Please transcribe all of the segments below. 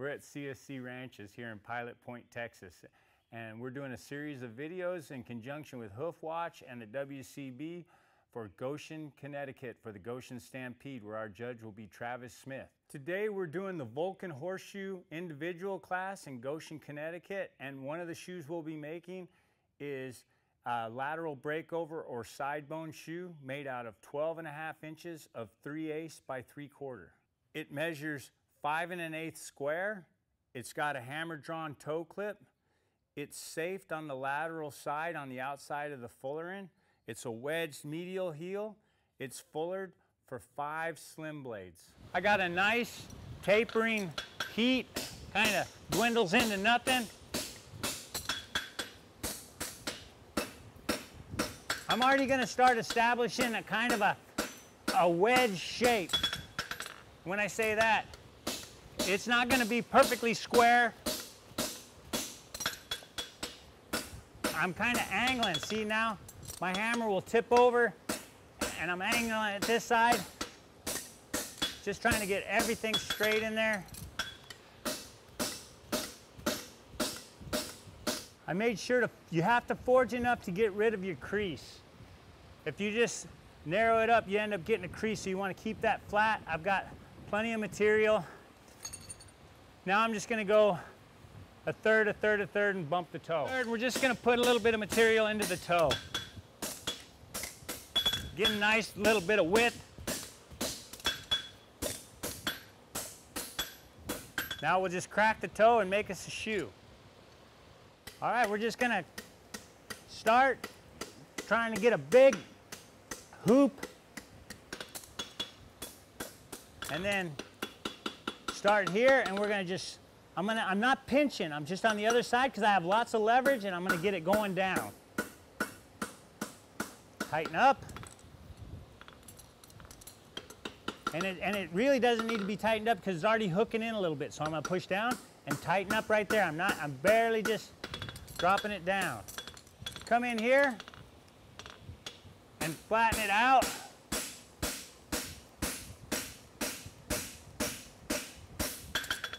We're at CSC Ranches here in Pilot Point, Texas, and we're doing a series of videos in conjunction with Hoof Watch and the WCB for Goshen, Connecticut, for the Goshen Stampede, where our judge will be Travis Smith. Today we're doing the Vulcan Horseshoe individual class in Goshen, Connecticut, and one of the shoes we'll be making is a lateral breakover or side bone shoe made out of 12.5 inches of 3/8 by 3/4. It measures 5 1/8 square. It's got a hammer drawn toe clip. It's safed on the lateral side on the outside of the fullerin. It's a wedged medial heel. It's fullered for 5 slim blades. I got a nice tapering heat, kind of dwindles into nothing. I'm already going to start establishing a kind of a wedge shape. When I say that, it's not going to be perfectly square. I'm kind of angling. See now, my hammer will tip over and I'm angling at this side. Just trying to get everything straight in there. I made sure you have to forge enough to get rid of your crease. If you just narrow it up, you end up getting a crease, so you want to keep that flat. I've got plenty of material. Now I'm just going to go a third, and bump the toe. Third, we're just going to put a little bit of material into the toe. Get a nice little bit of width. Now we'll just crack the toe and make us a shoe. All right, we're just going to start trying to get a big hoop and then start here, and we're going to just, I'm not pinching, I'm just on the other side because I have lots of leverage, and I'm going to get it going down. Tighten up. And it really doesn't need to be tightened up because it's already hooking in a little bit, so I'm going to push down and tighten up right there. I'm barely just dropping it down. Come in here and flatten it out.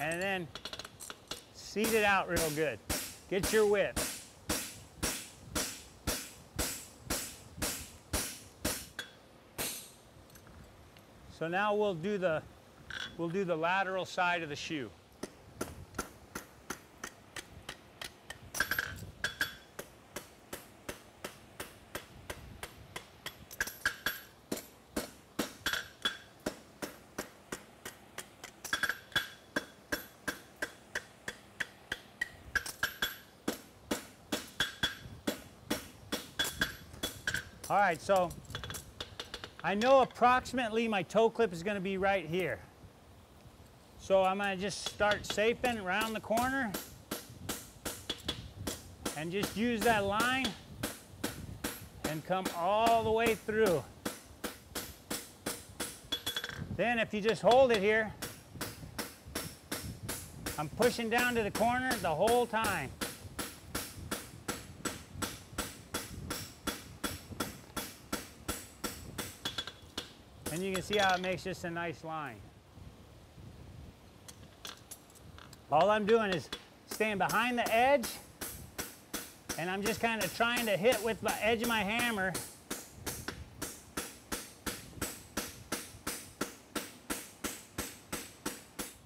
And then seat it out real good. Get your width. So now we'll do the lateral side of the shoe. All right, so I know approximately my toe clip is going to be right here. So I'm going to just start safing around the corner and just use that line and come all the way through. Then if you just hold it here, I'm pushing down to the corner the whole time. And you can see how it makes just a nice line. All I'm doing is staying behind the edge, and I'm just kind of trying to hit with the edge of my hammer.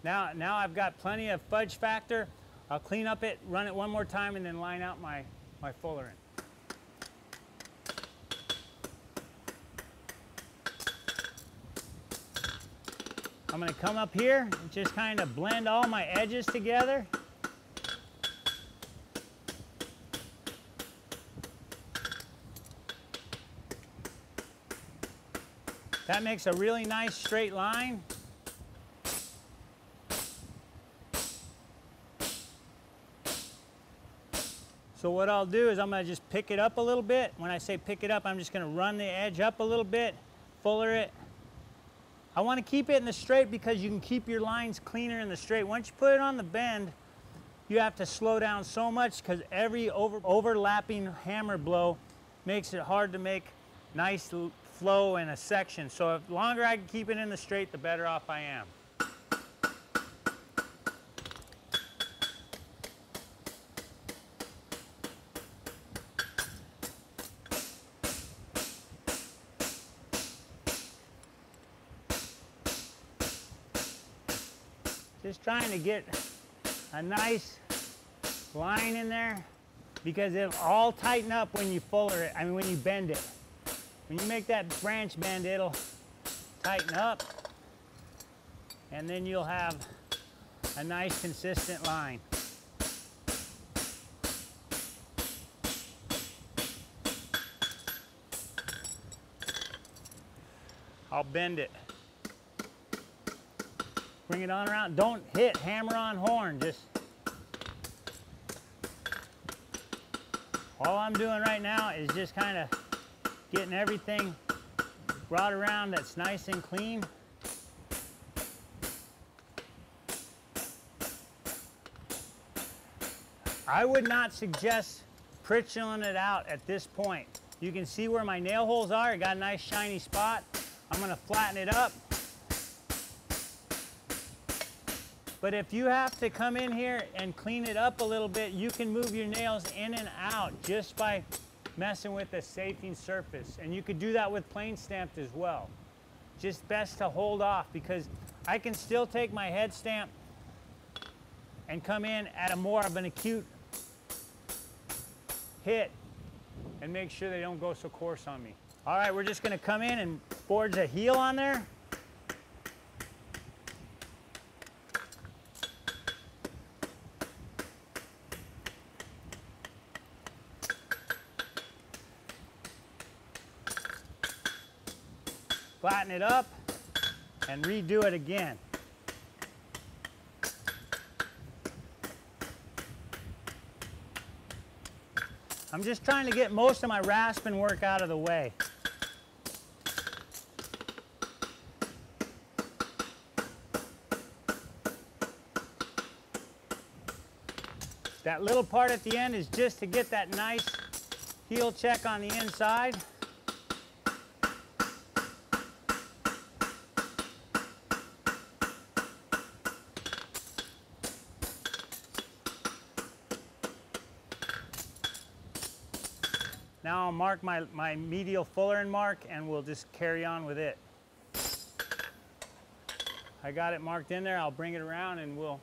Now I've got plenty of fudge factor. I'll clean up it, run it one more time, and then line out my fullerin. I'm going to come up here and just kind of blend all my edges together. That makes a really nice straight line. So what I'll do is I'm going to just pick it up a little bit. When I say pick it up, I'm just going to run the edge up a little bit, fuller it. I want to keep it in the straight because you can keep your lines cleaner in the straight. Once you put it on the bend, you have to slow down so much because every overlapping hammer blow makes it hard to make nice flow in a section. So the longer I can keep it in the straight, the better off I am. just trying to get a nice line in there, because it'll all tighten up when you fuller it. I mean, when you bend it. When you make that branch bend, it'll tighten up, and then you'll have a nice consistent line. I'll bend it. Bring it on around. Don't hit, hammer on horn. Just all I'm doing right now is just kind of getting everything brought around that's nice and clean. I would not suggest pritcheling it out at this point. You can see where my nail holes are. It got a nice shiny spot. I'm going to flatten it up. But if you have to come in here and clean it up a little bit, you can move your nails in and out just by messing with the safety surface. And you could do that with plane stamped as well. Just best to hold off, because I can still take my head stamp and come in at a more of an acute hit and make sure they don't go so coarse on me. All right, we're just gonna come in and forge a heel on there. Flatten it up and redo it again. I'm just trying to get most of my rasping work out of the way. That little part at the end is just to get that nice heel check on the inside. Now I'll mark my medial fuller mark, and we'll just carry on with it. I got it marked in there. I'll bring it around and we'll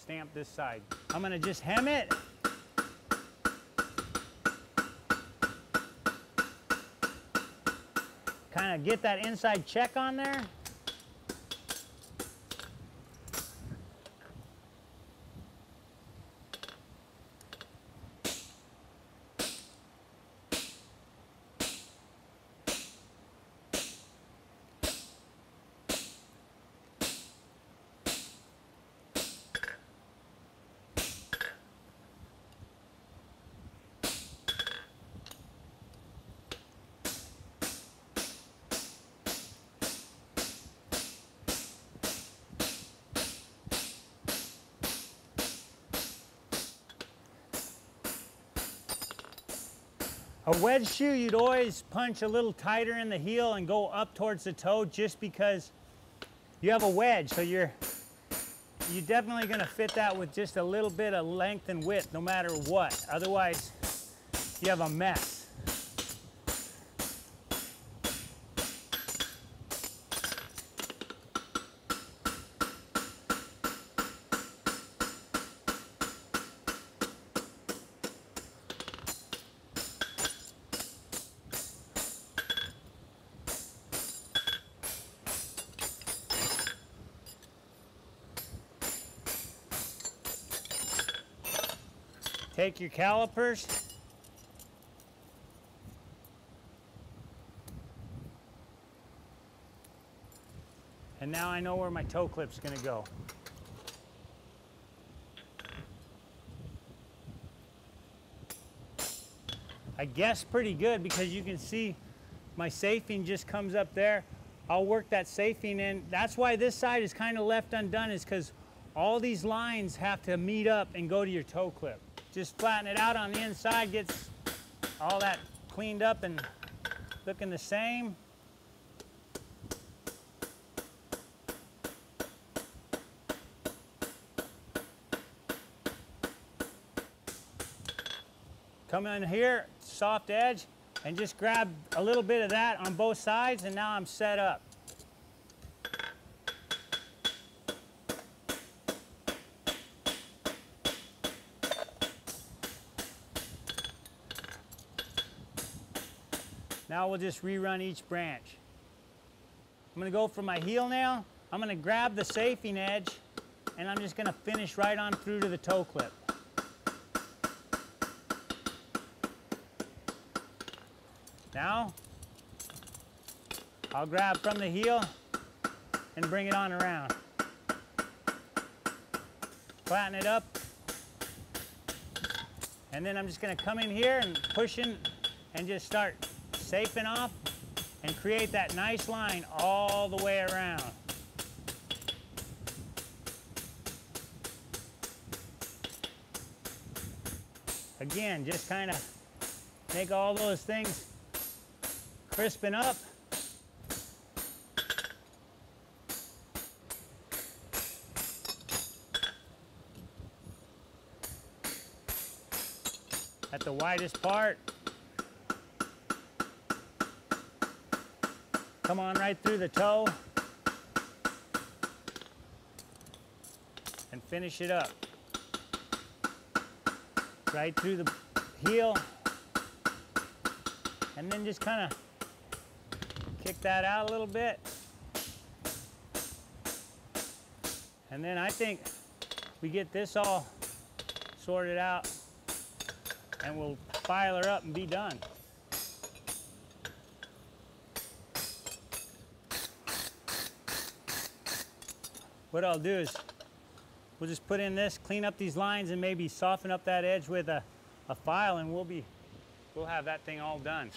stamp this side. I'm gonna just hem it. Kind of get that inside check on there. A wedge shoe, you'd always punch a little tighter in the heel and go up towards the toe, just because you have a wedge, so you're definitely going to fit that with just a little bit of length and width, no matter what. Otherwise, you have a mess. Take your calipers. And now I know where my toe clip's gonna go. I guess pretty good, because you can see my safing just comes up there. I'll work that safing in. That's why this side is kind of left undone, is because all these lines have to meet up and go to your toe clip. Just flatten it out on the inside, gets all that cleaned up and looking the same. Come in here, soft edge, and just grab a little bit of that on both sides, and now I'm set up. Now we'll just rerun each branch. I'm going to go for my heel now. I'm going to grab the safing edge and I'm just going to finish right on through to the toe clip. Now, I'll grab from the heel and bring it on around. Flatten it up. And then I'm just going to come in here and push in and just start safing off and create that nice line all the way around. Again, just kind of make all those things crispen up. At the widest part. Come on right through the toe. And finish it up. Right through the heel. And then just kind of kick that out a little bit. And then I think we get this all sorted out and we'll file her up and be done. What I'll do is we'll just put in this, clean up these lines and maybe soften up that edge with a file and we'll have that thing all done.